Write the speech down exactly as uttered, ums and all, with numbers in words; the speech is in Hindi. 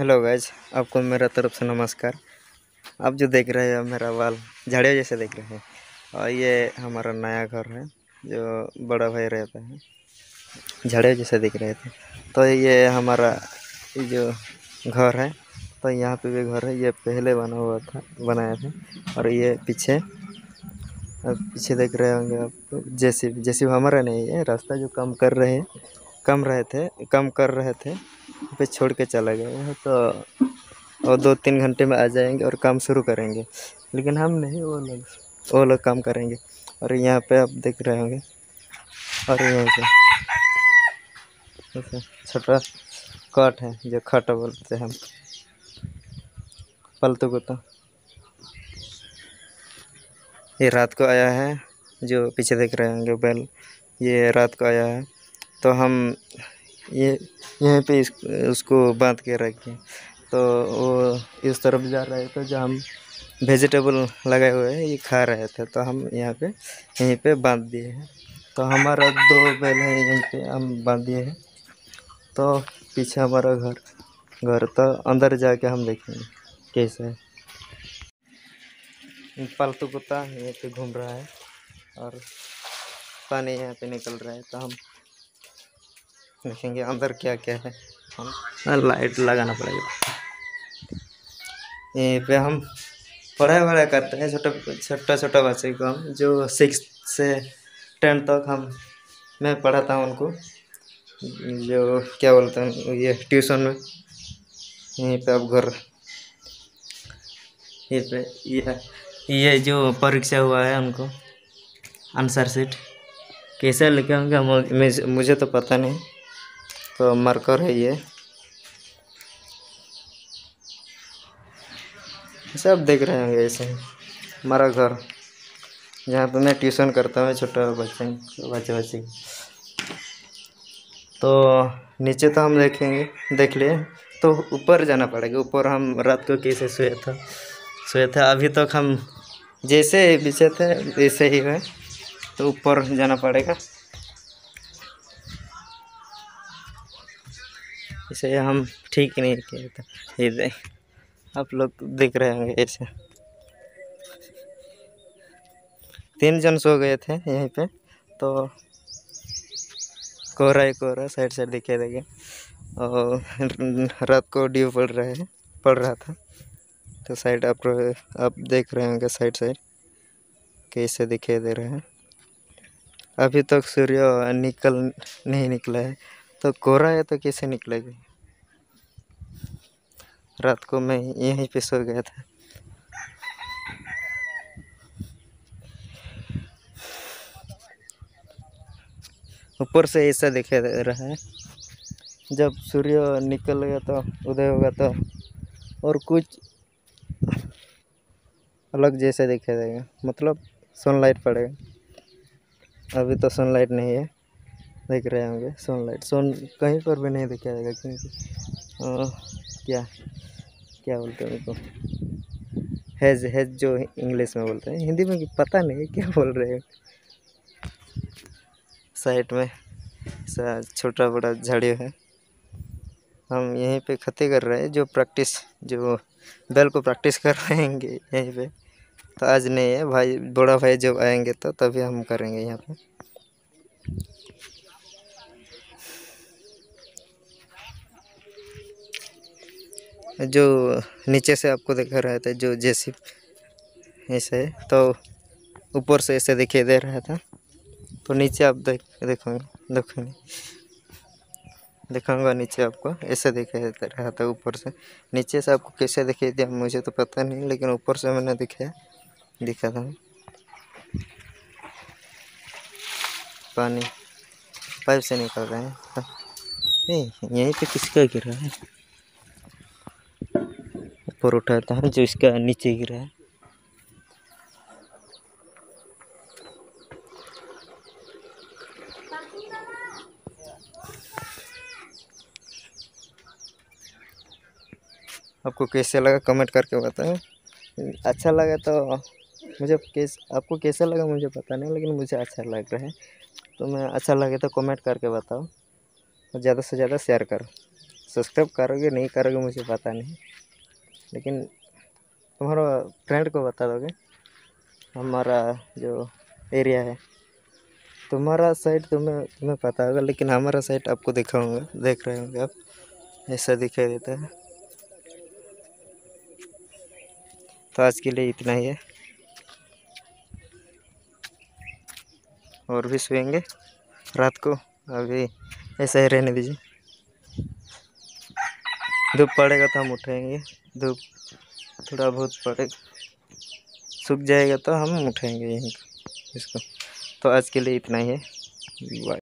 हेलो गाइज, आपको मेरा तरफ से नमस्कार। आप जो देख रहे हो मेरा बाल झाड़ियों जैसे देख रहे हैं, और ये हमारा नया घर है जो बड़ा भाई रहता है। झाड़ियों जैसे देख रहे थे, तो ये हमारा जो घर है, तो यहाँ पे भी घर है। ये पहले बना हुआ था, बनाया था। और ये पीछे अब पीछे देख रहे होंगे आपको जेसीबी। जेसीबी हमारा नहीं है, रास्ता जो कम कर रहे हैं कम रहे थे कम कर रहे थे पे छोड़ के चला गया है। तो और दो तीन घंटे में आ जाएंगे और काम शुरू करेंगे, लेकिन हम नहीं, वो लोग वो लोग काम करेंगे। और यहाँ पे आप देख रहे होंगे, और यहाँ पे छोटा कट है जो खट बोलते हैं हम पलतू को। तो ये रात को आया है, जो पीछे देख रहे होंगे बैल, ये रात को आया है। तो हम ये यहाँ पे इस, उसको बांध के रखें। तो वो इस तरफ जा रहे थे, तो जहाँ हम वेजिटेबल लगाए हुए हैं ये खा रहे थे, तो हम यहाँ पे यहीं पे बांध दिए हैं। तो हमारा दो बैल है, यहीं पे हम बांध दिए हैं। तो पीछे हमारा घर घर तो अंदर जाके हम देखेंगे कैसा है। पालतू कुत्ता यहाँ पे घूम रहा है और पानी यहाँ पे निकल रहा है। तो हम देखेंगे अंदर क्या क्या है। हम लाइट लगाना पड़ेगा। यहीं पे हम पढ़ाई वढ़ाई करते हैं छोटे छोटा छोटा बच्चे को। हम जो सिक्स से टेंथ तक हम मैं पढ़ाता हूँ उनको, जो क्या बोलते हैं ये ट्यूशन में। यहीं पे अब घर यहीं पे ये ये जो परीक्षा हुआ है उनको आंसर शीट कैसे लिखे होंगे मुझे तो पता नहीं। तो मार्कर है ये, सब देख रहे होंगे। ऐसे हमारा घर जहाँ पे मैं ट्यूशन करता हूँ छोटा बच्चे बच्चे बच्चे तो नीचे तो हम देखेंगे देख लिए, तो ऊपर जाना पड़ेगा। ऊपर हम रात को कैसे सोए था सोए था अभी तक हम जैसे बिछे थे वैसे ही है। तो ऊपर जाना पड़ेगा। इसे हम ठीक नहीं किया था, ये दे आप लोग देख रहे होंगे। ऐसे तीन जन सो गए थे यहीं पे। तो कोहरा ही कोहरा साइड साइड दिखाई देगा। और रात को ड्यू पड़ रहे हैं पड़ रहा था, तो साइड आप आप देख रहे होंगे साइड साइड कैसे दिखाई दे रहे हैं। अभी तक तो सूर्य निकल नहीं निकला है, तो कोहरा है तो कैसे निकलेगा। रात को मैं यहीं पे सो गया था। ऊपर से ऐसा दिखाई दे रहा है। जब सूर्य निकल गया तो उदय होगा तो और कुछ अलग जैसे दिखाई देगा, मतलब सनलाइट पड़ेगा। अभी तो सनलाइट नहीं है, देख रहे होंगे सनलाइट सन कहीं पर भी नहीं देखा जाएगा, क्योंकि क्या क्या बोलते हैं उनको हेज हेज जो इंग्लिश में बोलते हैं, हिंदी में पता नहीं क्या बोल रहे हैं। साइड में सा छोटा बड़ा झाड़ियों है। हम यहीं पे खते कर रहे हैं, जो प्रैक्टिस जो बैल को प्रैक्टिस कर रहे हैं यहीं पे। तो आज नहीं है भाई, बड़ा भाई जब आएंगे तो तभी हम करेंगे यहाँ पे। जो नीचे से आपको दिखा रहा था जो जैसी ऐसे, तो ऊपर से ऐसे दिखाई दे रहा था। तो नीचे आप देख देखोगे देखोगे दिखाऊंगा नीचे आपको ऐसे दिखाई दे रहा था। ऊपर से नीचे से आपको कैसे दिखाई दिया मुझे तो पता नहीं, लेकिन ऊपर से मैंने दिखाया दिखा था। पानी पाइप से निकल रहा है। यहीं पे किसका गिरा है, ऊपर उठाता है जो इसका नीचे गिरा है। आपको कैसे लगा कमेंट करके बताएं। अच्छा लगा तो मुझे कैस आपको कैसा लगा मुझे पता नहीं, लेकिन मुझे अच्छा लग रहा है। तो मैं अच्छा लगे तो कमेंट करके बताओ, ज़्यादा से ज़्यादा शेयर करो। सब्सक्राइब करोगे नहीं करोगे मुझे पता नहीं, लेकिन तुम्हारा फ्रेंड को बता दोगे हमारा जो एरिया है। तुम्हारा साइड तुम्हें तुम्हें पता होगा, लेकिन हमारा साइड आपको दिखाऊंगा, देख रहे होंगे आप। ऐसा दिखाई देता है। तो आज के लिए इतना ही है, और भी सोएंगे रात को, अभी ऐसा ही रहने दीजिए। धूप पड़ेगा तो हम उठेंगे, धूप थोड़ा बहुत पड़ेगा, सूख जाएगा तो हम उठेंगे यहीं इसको। तो आज के लिए इतना ही है, बाय।